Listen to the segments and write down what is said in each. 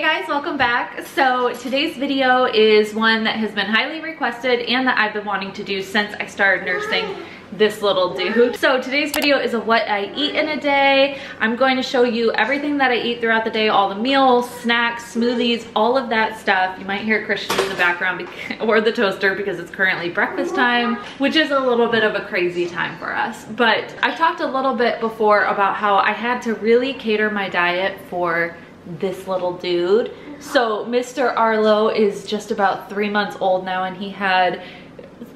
Hey guys, welcome back. So today's video is one that has been highly requested and that I've been wanting to do since I started nursing this little dude. So today's video is a what I eat in a day. I'm going to show you everything that I eat throughout the day, all the meals, snacks, smoothies, all of that stuff. You might hear Christian in the background or the toaster because it's currently breakfast time, which is a little bit of a crazy time for us. But I've talked a little bit before about how I had to really cater my diet for this little dude. So Mr. Arlo is just about 3 months old now, and he had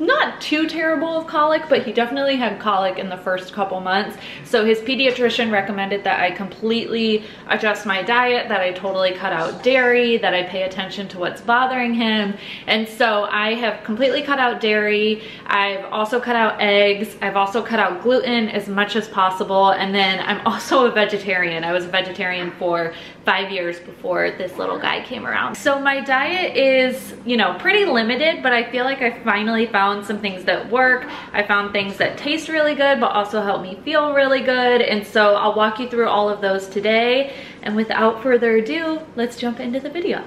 not too terrible of colic, but he definitely had colic in the first couple months. So his pediatrician recommended that I completely adjust my diet, that I totally cut out dairy, that I pay attention to what's bothering him. And so I have completely cut out dairy. I've also cut out eggs. I've also cut out gluten as much as possible. And then I'm also a vegetarian. I was a vegetarian for 5 years before this little guy came around. So my diet is, you know, pretty limited, but I feel like I finally found some things that work. I found things that taste really good but also help me feel really good, and so I'll walk you through all of those today. And without further ado, let's jump into the video.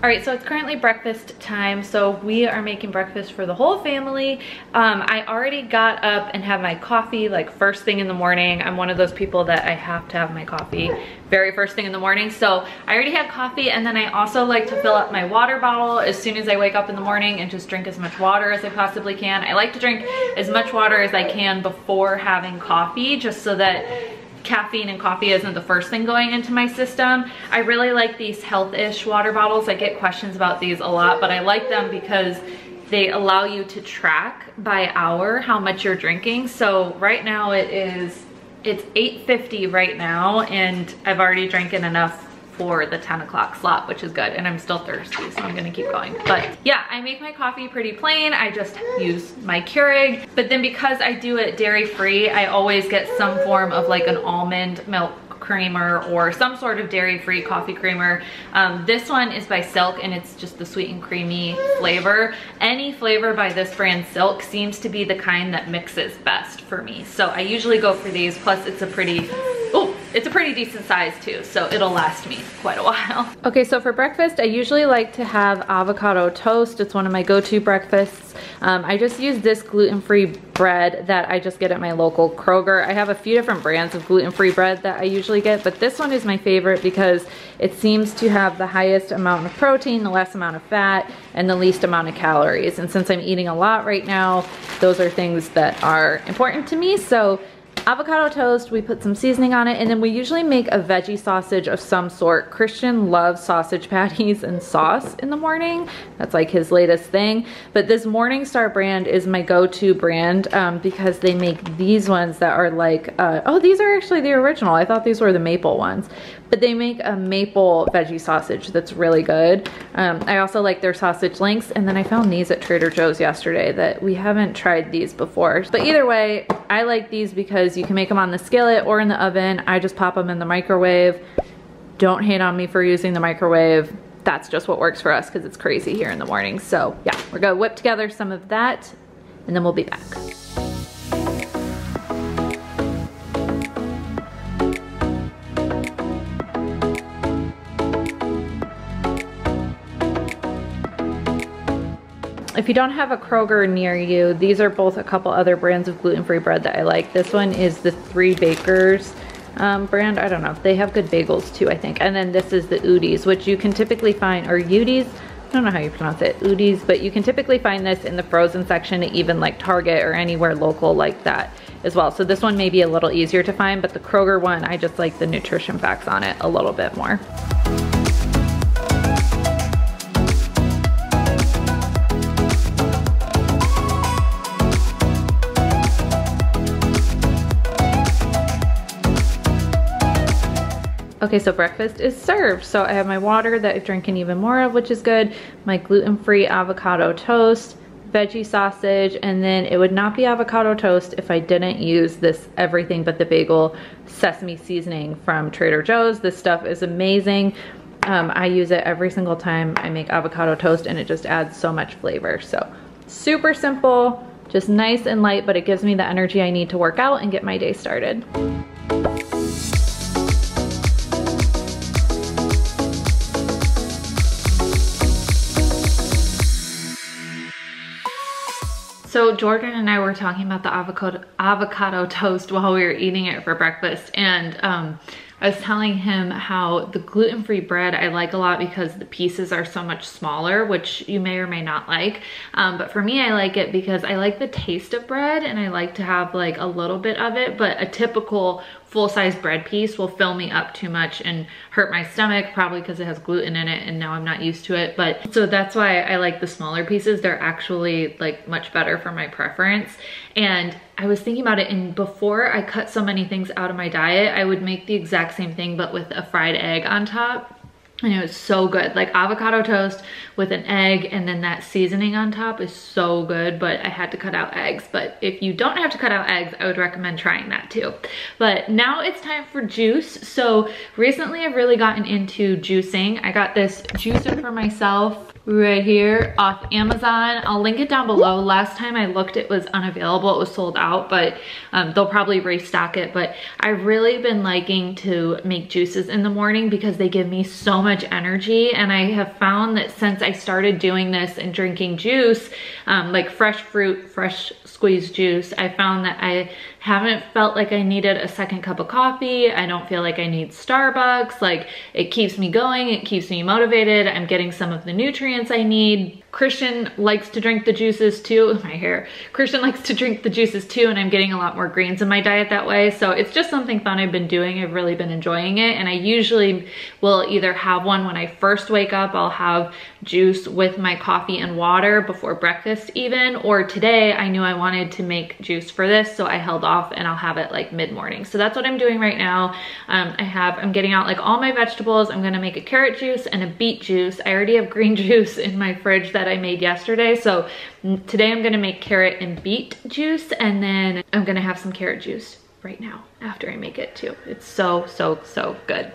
All right, so it's currently breakfast time, so we are making breakfast for the whole family. I already got up and had my coffee like first thing in the morning. I'm one of those people that I have to have my coffee very first thing in the morning. So I already had coffee, and then I also like to fill up my water bottle as soon as I wake up in the morning and just drink as much water as I possibly can. I like to drink as much water as I can before having coffee, just so that caffeine and coffee isn't the first thing going into my system. I really like these Healthish water bottles. I get questions about these a lot, but I like them because they allow you to track by hour how much you're drinking. So right now it's 8:50 right now, and I've already drank enough for the 10 o'clock slot, which is good, and I'm still thirsty, so I'm gonna keep going. But yeah, I make my coffee pretty plain. I just use my Keurig, but then because I do it dairy free, I always get some form of like an almond milk creamer or some sort of dairy free coffee creamer. This one is by Silk, and it's just the sweet and creamy flavor. Any flavor by this brand Silk seems to be the kind that mixes best for me, so I usually go for these. Plus it's a pretty It's a pretty decent size too, so it'll last me quite a while. Okay, so for breakfast, I usually like to have avocado toast. It's one of my go-to breakfasts. I just use this gluten-free bread that I just get at my local Kroger. I have a few different brands of gluten-free bread that I usually get, but this one is my favorite because it seems to have the highest amount of protein, the less amount of fat, and the least amount of calories. And since I'm eating a lot right now, those are things that are important to me. So avocado toast, we put some seasoning on it, and then we usually make a veggie sausage of some sort. Christian loves sausage patties and sauce in the morning. That's like his latest thing. But this Morningstar brand is my go-to brand because they make these ones that are like, oh, these are actually the original. I thought these were the maple ones. But they make a maple veggie sausage that's really good. I also like their sausage links, and then I found these at Trader Joe's yesterday that we haven't tried these before. But either way, I like these because you can make them on the skillet or in the oven. I just pop them in the microwave. Don't hate on me for using the microwave. That's just what works for us because it's crazy here in the morning. So yeah, we're gonna whip together some of that, and then we'll be back. If you don't have a Kroger near you, these are both a couple other brands of gluten-free bread that I like. This one is the Three Bakers brand. I don't know if they have good bagels too, I think. And then this is the Udi's, which you can typically find, or Udi's, I don't know how you pronounce it, Udi's, but you can typically find this in the frozen section, even like Target or anywhere local like that as well. So this one may be a little easier to find, but the Kroger one, I just like the nutrition facts on it a little bit more. Okay, so breakfast is served. So I have my water that I drink even more of, which is good. My gluten-free avocado toast, veggie sausage, and then it would not be avocado toast if I didn't use this everything but the bagel sesame seasoning from Trader Joe's. This stuff is amazing. I use it every single time I make avocado toast, and it just adds so much flavor. So super simple, just nice and light, but it gives me the energy I need to work out and get my day started. So Jordan and I were talking about the avocado toast while we were eating it for breakfast, and I was telling him how the gluten-free bread I like a lot because the pieces are so much smaller, which you may or may not like. But for me, I like it because I like the taste of bread and I like to have like a little bit of it, but a typical full-size bread piece will fill me up too much and hurt my stomach, probably because it has gluten in it and now I'm not used to it. But so that's why I like the smaller pieces. They're actually like much better for my preference. And I was thinking about it, and before I cut so many things out of my diet, I would make the exact same thing but with a fried egg on top. And it was so good. Like avocado toast with an egg and then that seasoning on top is so good, but I had to cut out eggs. But if you don't have to cut out eggs, I would recommend trying that too. But now it's time for juice. So recently I've really gotten into juicing. I got this juicer for myself right here off Amazon. I'll link it down below. Last time I looked, it was unavailable. It was sold out, but they'll probably restock it. But I've really been liking to make juices in the morning because they give me so much energy. And I have found that since I started doing this and drinking juice, like fresh fruit, fresh squeezed juice, I found that I haven't felt like I needed a second cup of coffee. I don't feel like I need Starbucks. Like it keeps me going. It keeps me motivated. I'm getting some of the nutrients I need. Christian likes to drink the juices too. My hair. Christian likes to drink the juices too, and I'm getting a lot more greens in my diet that way. So it's just something fun I've been doing. I've really been enjoying it, and I usually will either have one when I first wake up. I'll have juice with my coffee and water before breakfast even, or today I knew I wanted to make juice for this, so I held off and I'll have it like mid-morning. So that's what I'm doing right now. I'm getting out like all my vegetables. I'm gonna make a carrot juice and a beet juice. I already have green juice in my fridge that I made yesterday, so today I'm gonna make carrot and beet juice, and then I'm gonna have some carrot juice right now after I make it too. It's so good.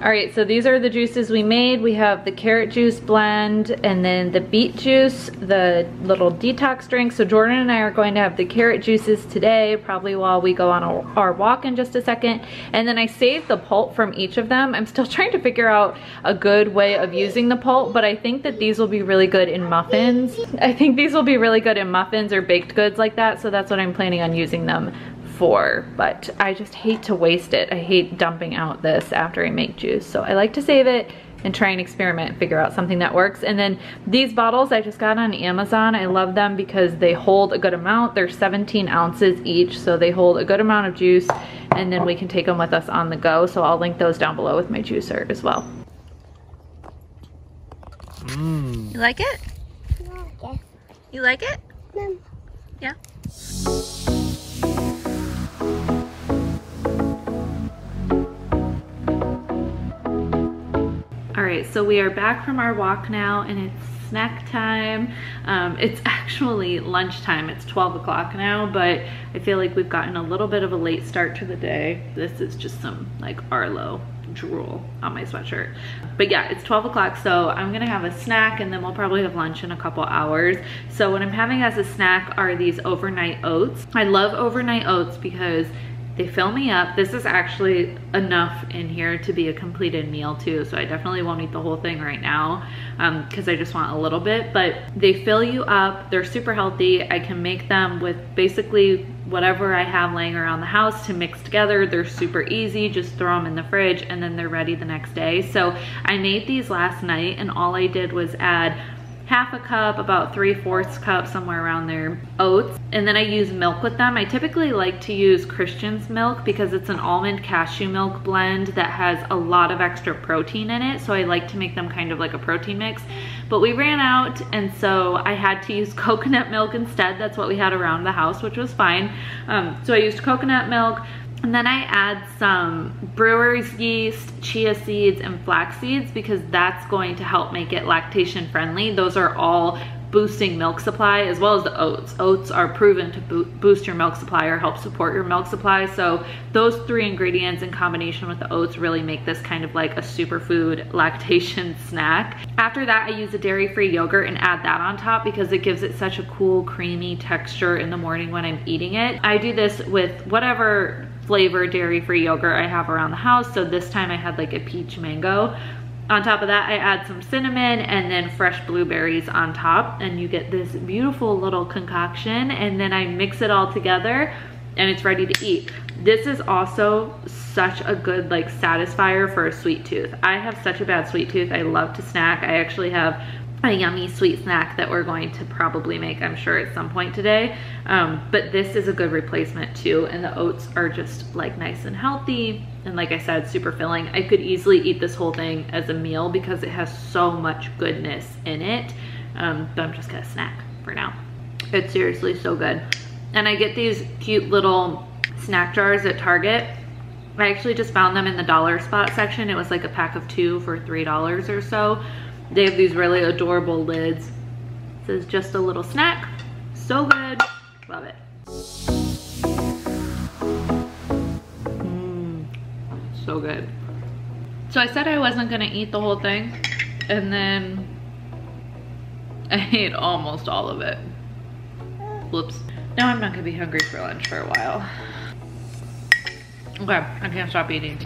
All right, so these are the juices we made. We have the carrot juice blend and then the beet juice, the little detox drink. So Jordan and I are going to have the carrot juices today, probably while we go on our walk in just a second. And then I saved the pulp from each of them. I'm still trying to figure out a good way of using the pulp, but I think that these will be really good in muffins. I think these will be really good in muffins or baked goods like that. So that's what I'm planning on using them for, but I just hate to waste it. I hate dumping out this after I make juice. So I like to save it and try and experiment and figure out something that works. And then these bottles I just got on Amazon. I love them because they hold a good amount. They're 17 ounces each, so they hold a good amount of juice, and then we can take them with us on the go. So I'll link those down below with my juicer as well. Mm. You like it? Yeah. You like it? Yeah. All right, so we are back from our walk now, and it's snack time. It's actually lunchtime. It's 12 o'clock now, but I feel like we've gotten a little bit of a late start to the day. This is just some like Arlo drool on my sweatshirt. But yeah, it's 12 o'clock, so I'm gonna have a snack, and then we'll probably have lunch in a couple hours. So what I'm having as a snack are these overnight oats. I love overnight oats because they fill me up. This is actually enough in here to be a completed meal too, so I definitely won't eat the whole thing right now because I just want a little bit, but they fill you up. They're super healthy. I can make them with basically whatever I have laying around the house to mix together. They're super easy. Just throw them in the fridge and then they're ready the next day. So I made these last night, and all I did was add half a cup, about 3/4 cup, somewhere around there, oats. And then I use milk with them. I typically like to use Christian's milk because it's an almond cashew milk blend that has a lot of extra protein in it. So I like to make them kind of like a protein mix, but we ran out, and so I had to use coconut milk instead. That's what we had around the house, which was fine. So I used coconut milk. And then I add some brewer's yeast, chia seeds, and flax seeds because that's going to help make it lactation friendly. Those are all boosting milk supply, as well as the oats. Oats are proven to boost your milk supply or help support your milk supply. So those three ingredients in combination with the oats really make this kind of like a superfood lactation snack. After that, I use a dairy-free yogurt and add that on top because it gives it such a cool, creamy texture in the morning when I'm eating it. I do this with whatever flavor dairy-free yogurt I have around the house. So this time I had like a peach mango. On top of that, I add some cinnamon and then fresh blueberries on top, and you get this beautiful little concoction, and then I mix it all together and it's ready to eat. This is also such a good like satisfier for a sweet tooth. I have such a bad sweet tooth. I love to snack. I actually have a yummy sweet snack that we're going to probably make, I'm sure, at some point today. But this is a good replacement too, and the oats are just like nice and healthy, and like I said, super filling. I could easily eat this whole thing as a meal because it has so much goodness in it. But I'm just gonna snack for now. It's seriously so good. And I get these cute little snack jars at Target. I actually just found them in the dollar spot section. It was like a pack of 2 for $3 or so. They have these really adorable lids. This is just a little snack. So good. Love it. So good. So I said I wasn't gonna eat the whole thing, and then I ate almost all of it. Whoops. Now I'm not gonna be hungry for lunch for a while. Okay, I can't stop eating.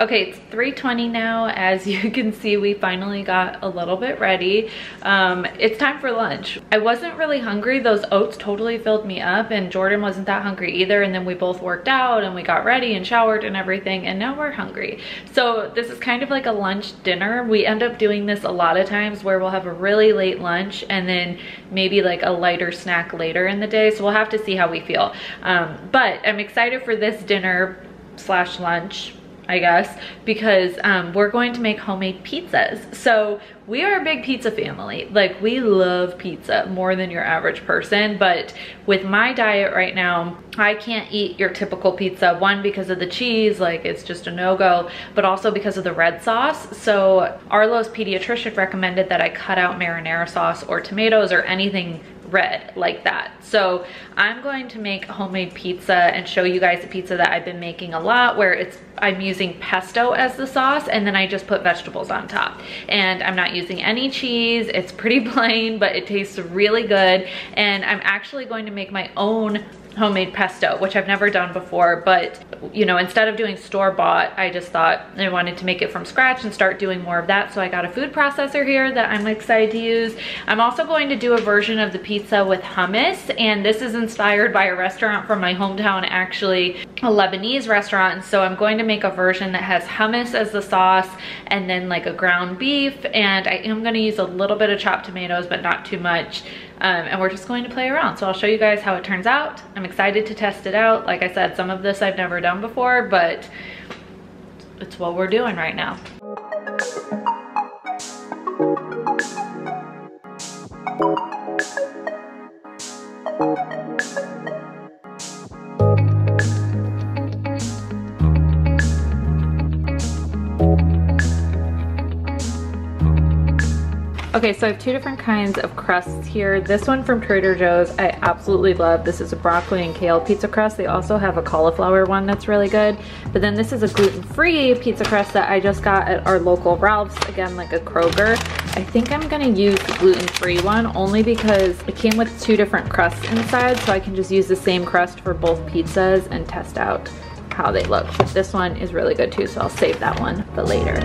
Okay, it's 3:20 now. As you can see, we finally got a little bit ready. It's time for lunch. I wasn't really hungry. Those oats totally filled me up, and Jordan wasn't that hungry either. And then we both worked out and we got ready and showered and everything, and now we're hungry. So this is kind of like a lunch dinner. We end up doing this a lot of times where we'll have a really late lunch and then maybe like a lighter snack later in the day. So we'll have to see how we feel. But I'm excited for this dinner slash lunch, I guess, because we're going to make homemade pizzas. So we are a big pizza family. Like, we love pizza more than your average person, but with my diet right now, I can't eat your typical pizza. One, because of the cheese, like it's just a no-go, but also because of the red sauce. So Arlo's pediatrician recommended that I cut out marinara sauce or tomatoes or anything red like that. So I'm going to make homemade pizza and show you guys the pizza that I've been making a lot, where I'm using pesto as the sauce, and then I just put vegetables on top, and I'm not using any cheese. It's pretty plain, but it tastes really good. And I'm actually going to make my own homemade pesto, which I've never done before, but you know, instead of doing store-bought, I just thought I wanted to make it from scratch and start doing more of that. So I got a food processor here that I'm excited to use. I'm also going to do a version of the pizza with hummus, and this is inspired by a restaurant from my hometown, actually a Lebanese restaurant. So I'm going to make a version that has hummus as the sauce and then like a ground beef, and I am going to use a little bit of chopped tomatoes, but not too much. And we're just going to play around. So I'll show you guys how it turns out. I'm excited to test it out. Like I said, some of this I've never done before, but it's what we're doing right now. Okay, so I have two different kinds of crusts here. This one from Trader Joe's I absolutely love. This is a broccoli and kale pizza crust. They also have a cauliflower one that's really good. But then this is a gluten-free pizza crust that I just got at our local Ralph's, again, like a Kroger. I think I'm gonna use the gluten-free one only because it came with two different crusts inside, so I can just use the same crust for both pizzas and test out how they look. But this one is really good too, so I'll save that one for later.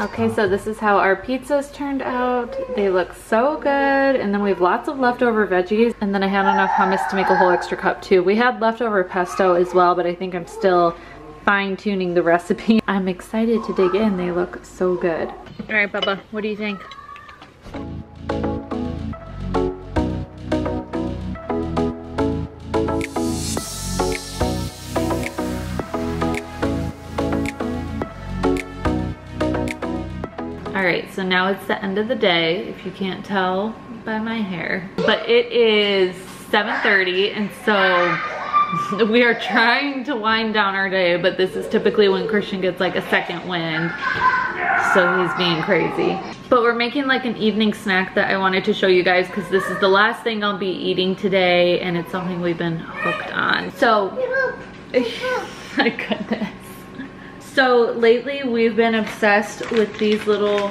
Okay, so this is how our pizzas turned out. They look so good. And then we have lots of leftover veggies. And then I had enough hummus to make a whole extra cup too. We had leftover pesto as well, but I think I'm still fine-tuning the recipe. I'm excited to dig in. They look so good. All right, Bubba, what do you think? All right, so now it's the end of the day, if you can't tell by my hair. But it is 7:30, and so we are trying to wind down our day, but this is typically when Christian gets like a second wind. So he's being crazy. But we're making like an evening snack that I wanted to show you guys because this is the last thing I'll be eating today, and it's something we've been hooked on. So, my goodness. So lately we've been obsessed with these little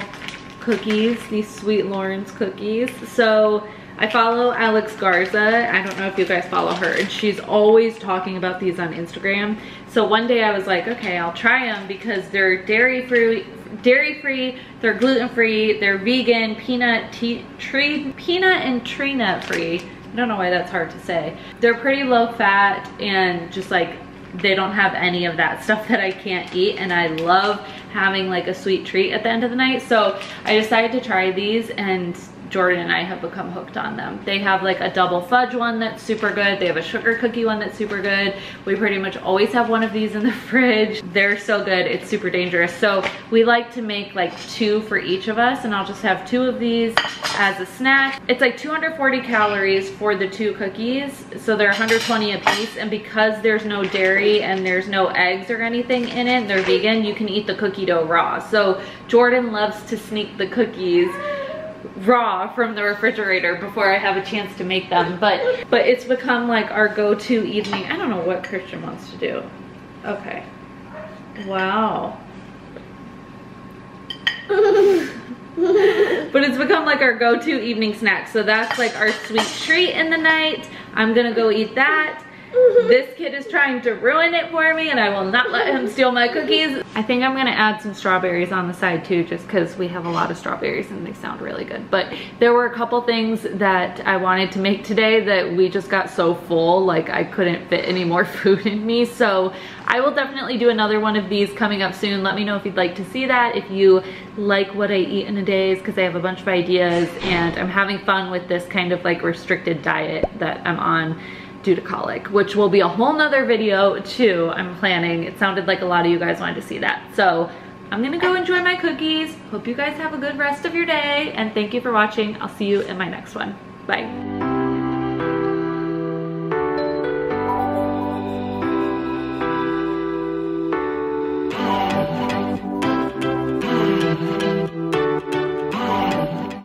cookies, these Sweet Lauren's cookies. So I follow Alex Garza. I don't know if you guys follow her, and she's always talking about these on Instagram. So one day I was like, okay, I'll try them because they're dairy-free, they're gluten-free, they're vegan, peanut and tree nut free. I don't know why that's hard to say. They're pretty low fat and just like, they don't have any of that stuff that I can't eat, and I love having like a sweet treat at the end of the night. So I decided to try these, and Jordan and I have become hooked on them. They have like a double fudge one that's super good. They have a sugar cookie one that's super good. We pretty much always have one of these in the fridge. They're so good, it's super dangerous. So we like to make like two for each of us, and I'll just have two of these as a snack. It's like 240 calories for the two cookies. So they're 120 a piece, and because there's no dairy and there's no eggs or anything in it, they're vegan, you can eat the cookie dough raw. So Jordan loves to sneak the cookies raw from the refrigerator before I have a chance to make them, but it's become like our go-to evening. I don't know what Christian wants to do. Okay, wow. But it's become like our go-to evening snack, so that's like our sweet treat in the night. I'm gonna go eat that. This kid is trying to ruin it for me, and I will not let him steal my cookies. I think I'm gonna add some strawberries on the side too, just because we have a lot of strawberries and they sound really good. But there were a couple things that I wanted to make today that we just got so full, like I couldn't fit any more food in me. So I will definitely do another one of these coming up soon. Let me know if you'd like to see that, if you like what I eat in a day, because I have a bunch of ideas, and I'm having fun with this kind of like restricted diet that I'm on due to colic, which will be a whole nother video too. I'm planning. It sounded like a lot of you guys wanted to see that. So I'm gonna go enjoy my cookies. Hope you guys have a good rest of your day, and thank you for watching. I'll see you in my next one. Bye.